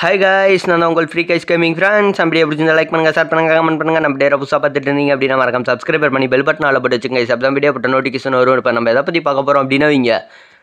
Hai guys, nana unggul free guys gaming friends. Sampai berjumpa like mengasar penengah update aku sahabat terdengar abdi nama rekam subscriber mani bell button ala pada cengkai sabda video pada notification orang depan nambah dapat dipakapor abdi nawinya.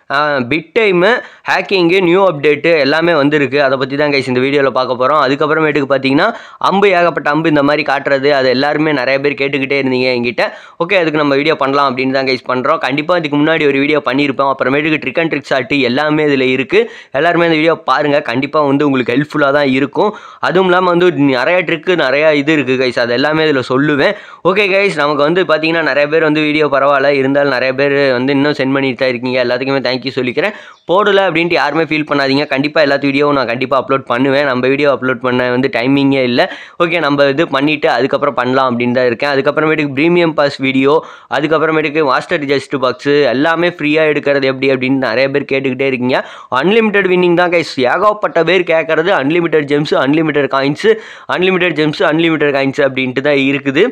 Bit time hacking new update எல்லாமே வந்திருக்கு அதை பத்தி தான் guys இந்த வீடியோல பார்க்க போறோம். அதுக்கு அப்புறமேட்டுக்கு பாத்தீங்கன்னா அம்பு ஏகப்பட்ட அம்பு இந்த மாதிரி காட்றது அது எல்லாரும் நிறைய பேர் கேட்டுக்கிட்டே இருந்தீங்க என்கிட்ட. ஓகே அதுக்கு நம்ம வீடியோ பண்ணலாம் அப்படினு தான் गाइस பண்றோம். கண்டிப்பா இதுக்கு முன்னாடி ஒரு வீடியோ பண்ணிருப்பேன். அப்புறமேட்டுக்கு ட்ரிக் அண்ட் ட்ரிக்ஸ் ஆட்டி எல்லாமே இதுல இருக்கு. எல்லாரும் இந்த வீடியோ பாருங்க. கண்டிப்பா உங்களுக்கு ஹெல்ப்ஃபுல்லா தான் இருக்கும். அதுவும்லாம் நிறைய ட்ரிக் நிறைய இது இருக்கு गाइस. அது எல்லாமே இதுல சொல்லுவேன். ஓகே गाइस நமக்கு பாத்தீங்கன்னா நிறைய பேர் வீடியோ பரவாயில்ல இருந்தாலும் நிறைய பேர் இன்னும் சென்ட் பண்ணிட்டு தான் இருக்கீங்க. எல்லாத்துக்குமே தேங்க்யூ சொல்லிக்கிறேன். போடல அப்படின்ட்டு யாருமே ஃபீல் பண்ணாதீங்க. கண்டிப்பா எல்லா வீடியோவும் நான் கண்டிப்பா அப்லோட் பண்ணுவேன். நம்ம வீடியோ அப்லோட் பண்ண டைமிங்கே இல்லை. ஓகே நம்ம பண்ணிட்டு அதுக்கப்புறம் பண்ணலாம் அப்படின்னு தான் இருக்கேன். அதுக்கப்புறமேட்டுக்கு ப்ரீமியம் பாஸ் வீடியோ அதுக்கப்புறமேட்டுக்கு மாஸ்டர் ஜஸ்ட் பாக்ஸ் எல்லாமே ஃப்ரீயாக எடுக்கிறது எப்படி அப்படின்னு நிறைய பேர் கேட்டுக்கிட்டே இருக்கீங்க. அன்லிமிட்டெட் வின்னிங் தான் கைஸ் ஏகப்பட்ட பேர் கேட்கறது. Unlimited gems unlimited coins unlimited gems unlimited coins அப்படின்ட்டு தான் இருக்குது.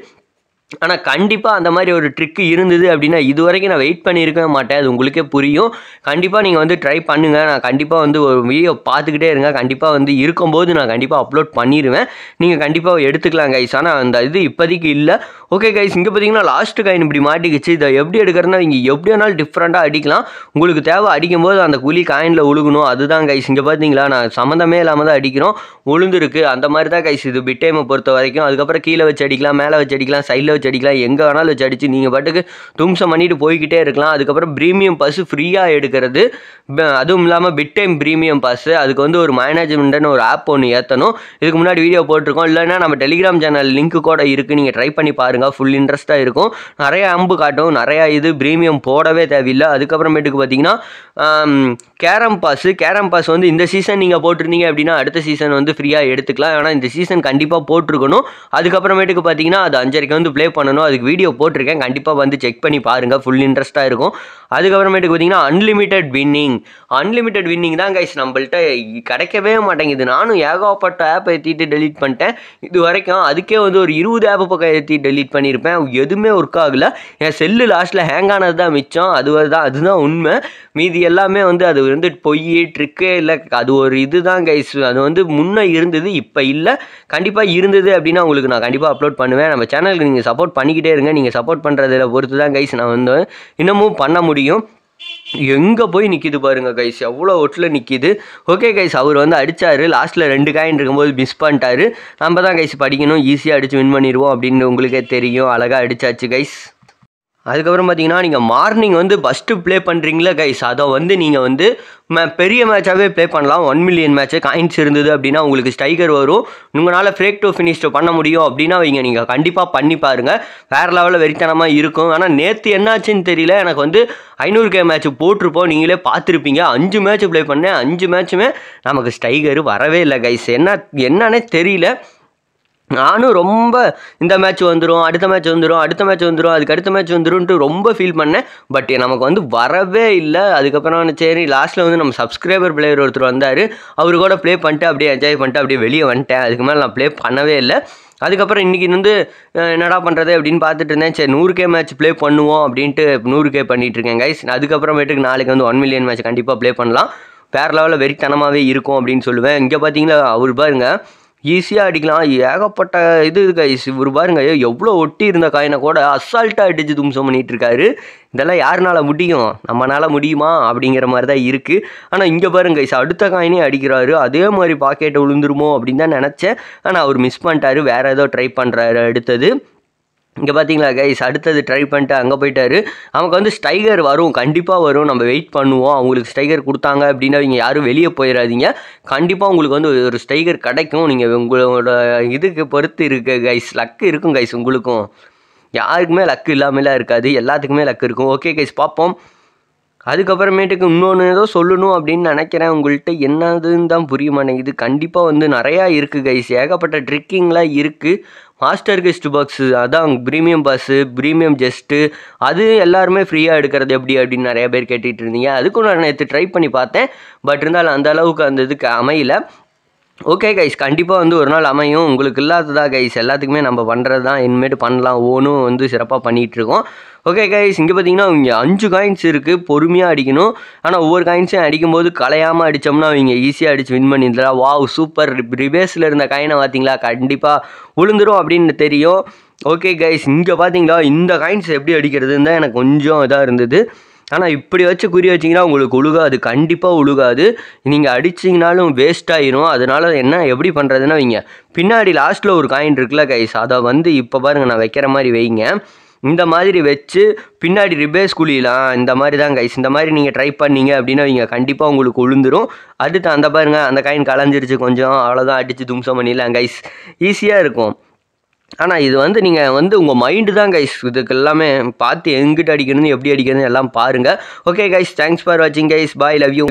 ஆனால் கண்டிப்பாக அந்த மாதிரி ஒரு ட்ரிக்கு இருந்தது அப்படின்னா இது வரைக்கும் நான் வெயிட் பண்ணியிருக்கவே மாட்டேன். அது உங்களுக்கே புரியும். கண்டிப்பாக நீங்கள் ட்ரை பண்ணுங்கள். நான் கண்டிப்பாக ஒரு வீடியோ பார்த்துக்கிட்டே இருங்க. கண்டிப்பாக இருக்கும்போது நான் கண்டிப்பாக அப்லோட் பண்ணிடுவேன். நீங்கள் கண்டிப்பாக எடுத்துக்கலாம் கைஸ். ஆனால் அந்த இது இப்போதைக்கு இல்லை. ஓகே கைஸ் இங்கே பார்த்தீங்கன்னா லாஸ்ட்டு காயின் இப்படி மாட்டிக்கிச்சு. இதை எப்படி எடுக்கிறதுனா இங்கே எப்படி வேணாலும் டிஃப்ரெண்ட்டாக அடிக்கலாம். உங்களுக்கு தேவை அடிக்கும் போது அந்த குழி காயினில் உழுகணும். அதுதான் கைஸ். இங்கே பார்த்தீங்களா நான் சம்மந்தமே இல்லாமல் தான் அடிக்கிறோம். உளுந்துருக்கு அந்த மாதிரி தான் கைஸ் இது பிட் டைமை பொறுத்த வரைக்கும். அதுக்கப்புறம் கீழே வச்சு அடிக்கலாம் மேலே வச்சு அடிக்கலாம் சைடில் அடிக்கலாம் எங்க வேணாலும் வச்சு அடிச்சு நீங்க பாட்டுக்கு தும்சம் பண்ணிட்டு போய்கிட்டே இருக்கலாம். அதுக்கப்புறம் பிரீமியம் பாஸ் ஃப்ரீயா எடுக்கிறது. அதுவும் இல்லாம பிட் டைம் பிரீமியம் பாஸ் அதுக்கு ஒரு மேனேஜ்மெண்ட்னு ஒரு ஆப் ஒன்று ஏற்றணும். இதுக்கு முன்னாடி வீடியோ போட்டிருக்கோம். இல்லைன்னா நம்ம டெலிகிராம் சேனல் லிங்க் கூட இருக்கு. நீங்க ட்ரை பண்ணி பாருங்க. ஃபுல் இன்ட்ரெஸ்டா இருக்கும். நிறைய அம்பு காட்டும். நிறைய பிரீமியம் போடவே தேவையில்லை. அதுக்கப்புறமேட்டுக்கு பார்த்தீங்கன்னா கேரம் பாஸ் இந்த சீசன் நீங்க போட்டிருந்தீங்க அப்படின்னா அடுத்த சீசன் ஃப்ரீயா எடுத்துக்கலாம். ஆனால் இந்த சீசன் கண்டிப்பா போட்டிருக்கணும். அதுக்கப்புறமேட்டுக்கு பார்த்தீங்கன்னா அது 5:30 பிளே பண்ணணும். அதுக்கு வீடியோ போட்டிருக்கேன். கண்டிப்பாக செக் பண்ணி பாருங்க. ஃபுல் இன்ட்ரெஸ்ட்டாக இருக்கும். அதுக்கப்புறமேட்டுக்கு பார்த்தீங்கன்னா அன்லிமிட்டெட் வின்னிங் தான் கைஸ் நம்மள்ட்ட கிடைக்கவே மாட்டேங்குது. நானும் ஏகப்பட்ட ஆப் ஏற்றிட்டு டெலீட் பண்ணிட்டேன் இது வரைக்கும். அதுக்கே ஒரு 20 ஆப் பக்கம் ஏற்றி டெலீட் பண்ணியிருப்பேன். எதுவுமே ஒர்க் ஆகலை. என் செல்லு லாஸ்ட்டில் ஹேங் ஆனது தான் மிச்சம். அதுதான் உண்மை. மீதி எல்லாமே அது பொய் ட்ரிக்கே இல்லை. அது ஒரு இதுதான் கைஸ். அது முன்னே இருந்தது இப்போ இல்லை. கண்டிப்பாக இருந்தது அப்படின்னா உங்களுக்கு நான் கண்டிப்பாக அப்லோட் பண்ணுவேன். நம்ம சேனலுக்கு நீங்கள் சப்போர்ட் பண்ணிக்கிட்டே இருங்க. நீங்கள் சப்போர்ட் பண்ணுறதில் பொறுத்து தான் கைஸ் நான் இன்னமும் பண்ண முடியும். எங்கே போய் நிற்கிது பாருங்க கைஸ். எவ்வளோ ஒட்டில் நிற்கிது. ஓகே கைஸ் அவர் அடித்தார். லாஸ்ட்டில் 2 காயின் இருக்கும்போது மிஸ் பண்ணிட்டாரு. நம்ம தான் கைஸ் படிக்கணும். ஈஸியாக அடித்து வின் பண்ணிடுவோம் அப்படின்னு உங்களுக்கே தெரியும். அழகாக அடித்தாச்சு கைஸ். அதுக்கப்புறம் பார்த்தீங்கன்னா நீங்கள் மார்னிங் ஃபஸ்ட்டு ப்ளே பண்ணுறீங்களா கைஸ் அதை நீங்கள் பெரிய மேட்சாகவே ப்ளே பண்ணலாம். 1 மில்லியன் மேட்ச்சு காயின்ஸ் இருந்தது அப்படின்னா உங்களுக்கு ஸ்ட்ரைக்கர் வரும். உங்களால் ஃப்ரேக் டூ ஃபினிஷ்டு பண்ண முடியும் அப்படின்னா நீங்கள் கண்டிப்பாக பண்ணி பாருங்கள். வேறு லெவலில் வெறித்தனமாக இருக்கும். ஆனால் நேற்று என்னாச்சுன்னு தெரியல. எனக்கு 500K மேட்ச்சு போட்டிருப்போம். நீங்களே பார்த்துருப்பீங்க. 5 மேட்ச்சு ப்ளே பண்ணேன். 5 மேட்ச்சுமே நமக்கு ஸ்ட்ரைக்கர் வரவே இல்லை கைஸ். என்னன்னே தெரியல. நானும் ரொம்ப இந்த மேட்ச் வந்துடும் அடுத்த மேட்ச் வந்துடும் அதுக்கு அடுத்த மேட்ச் வந்துடும்ட்டு ரொம்ப ஃபீல் பண்ணேன். பட் நமக்கு வரவே இல்லை. அதுக்கப்புறம் சரி லாஸ்ட்டில் நம்ம சப்ஸ்கிரைபர் பிளேயர் ஒருத்தர் வந்தார். அவரு கூட ப்ளே பண்ணிட்டு அப்படியே என்ஜாய் பண்ணிட்டு அப்படியே வெளியே வந்துட்டேன். அதுக்கு மேலே நான் ப்ளே பண்ணவே இல்லை. அதுக்கப்புறம் இன்றைக்கி என்னடா பண்ணுறது அப்படின்னு பார்த்துட்டு இருந்தேன். சரி 100K மேட்ச் ப்ளே பண்ணுவோம் அப்படின்ட்டு 100K பண்ணிகிட்ருக்கேன் கைஸ். அதுக்கப்புறமேட்டுக்கு நாளைக்கு 1 மில்லியன் மேட்ச் கண்டிப்பாக ப்ளே பண்ணலாம். வேறு லெவலில் வெறித்தனமாகவே இருக்கும் அப்படின்னு சொல்லுவேன். இங்கே பார்த்தீங்கன்னா அவர் பாருங்க ஈஸியாக அடிக்கலாம். ஏகப்பட்ட கைஸ் ஒரு பாருங்க எவ்வளோ ஒட்டி இருந்த காயினை கூட அசால்ட்டாக அடித்து தும்சம் பண்ணிகிட்ருக்காரு. இதெல்லாம் யாருனால முடியும்? நம்மளால முடியுமா அப்படிங்கிற மாதிரி தான் இருக்குது. ஆனால் இங்கே பாருங்க கைஸ் அடுத்த காயினே அடிக்கிறாரு. அதே மாதிரி பாக்கெட்டை விழுந்துருமோ அப்படின்னு தான் நினச்சேன். ஆனால் அவர் மிஸ் பண்ணிட்டாரு. வேறு ஏதோ ட்ரை பண்ணுறாரு. அடுத்தது இங்கே பார்த்தீங்களா கைஸ் அடுத்தது ட்ரை பண்ணிட்டு அங்கே போயிட்டாரு. நமக்கு ஸ்ட்ரைக்கர் வரும் கண்டிப்பாக வரும். நம்ம வெயிட் பண்ணுவோம். அவங்களுக்கு ஸ்ட்ரைக்கர் கொடுத்தாங்க அப்படின்னா நீங்கள் யாரும் வெளியே போயிடாதீங்க. கண்டிப்பாக உங்களுக்கு ஒரு ஸ்ட்ரைக்கர் கிடைக்கும். நீங்கள் உங்களோட இதுக்கு பொறுத்து இருக்க கைஸ். லக்கு இருக்கும் கைஸ். உங்களுக்கும் யாருக்குமே லக்கு இல்லாமலாம் இருக்காது. எல்லாத்துக்குமே லக்கு இருக்கும். ஓகே கைஸ் பார்ப்போம். அதுக்கப்புறமேட்டுக்கு இன்னொன்று ஏதோ சொல்லணும் அப்படின்னு நினைக்கிறேன். உங்கள்கிட்ட என்னதுன்னு தான் புரிய மாட்டேங்குது. கண்டிப்பாக நிறையா இருக்குது கைஸ். ஏகப்பட்ட ட்ரிக்கிங்லாம் இருக்குது. மாஸ்டர் கெஸ்ட் பாக்ஸு அதான் ப்ரீமியம் பாஸு ப்ரீமியம் ஜெஸ்ட்டு அது எல்லாருமே ஃப்ரீயாக எடுக்கிறது எப்படி அப்படின்னு நிறைய பேர் கேட்டுகிட்டு இருந்தீங்க. அதுக்கும் நான் நேற்று ட்ரை பண்ணி பார்த்தேன். பட் இருந்தாலும் அந்த அளவுக்கு அந்த இதுக்கு அமையல. ஓகே கைஸ், கண்டிப்பாக வந்து ஒரு நாள் அமையும். உங்களுக்கு இல்லாததா கைஸ் எல்லாத்துக்குமே நம்ம பண்ணுறது தான், இனிமேட்டு பண்ணலாம். ஓனும் வந்து சிறப்பாக பண்ணிகிட்ருக்கோம். ஓகே கைஸ், இங்கே பார்த்தீங்கன்னா இங்கே 5 காயின்ஸ் இருக்குது. பொறுமையாக அடிக்கணும். ஆனால் ஒவ்வொரு காயின்ஸையும் அடிக்கும்போது கலையாமல் அடித்தோம்னா அவங்க ஈஸியாக அடித்து வின் பண்ணியிருந்தா. வாவ் சூப்பர், ரிவேஸில் இருந்த காயினை பார்த்தீங்களா, கண்டிப்பாக விழுந்துடும் அப்படின்னு தெரியும். ஓகே கைஸ், இங்கே பார்த்தீங்களா இந்த காயின்ஸ் எப்படி அடிக்கிறதுன்னு தான் எனக்கு கொஞ்சம் இதாக இருந்தது. ஆனால் இப்படி வச்சு குறி வச்சிங்கன்னா உங்களுக்கு ஒழுகாது, கண்டிப்பாக ஒழுகாது. நீங்கள் அடிச்சிங்கனாலும் வேஸ்ட் ஆகிரும். அதனால் என்ன எப்படி பண்ணுறதுன்னா, வைங்க பின்னாடி லாஸ்ட்டில் ஒரு காயின் இருக்குல்ல கைஸ், அதை வந்து இப்போ பாருங்கள் நான் வைக்கிற மாதிரி வைங்க. இந்த மாதிரி வச்சு பின்னாடி ரிபேஸ் குழியலாம். இந்த மாதிரி தான் கைஸ், இந்த மாதிரி நீங்கள் ட்ரை பண்ணிங்க அப்படின்னா வைங்க கண்டிப்பாக உங்களுக்கு விழுந்துடும். அடுத்து அந்த பாருங்கள் அந்த காயின் கலைஞ்சிருச்சு கொஞ்சம், அவ்வளோதான், அடித்து தும்சம் பண்ணிடலாம் கைஸ், ஈஸியாக இருக்கும். ஆனால் இது வந்து நீங்கள் வந்து உங்கள் மைண்டு தான் கைஸ், இதுக்கு எல்லாமே பார்த்து எங்கிட்ட அடிக்கணும் எப்படி அடிக்கணும் எல்லாம் பாருங்கள். ஓகே கைஸ், தேங்க்ஸ் ஃபார் வாட்சிங் கைஸ், பாய், லவ் யூ.